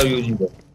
are using it.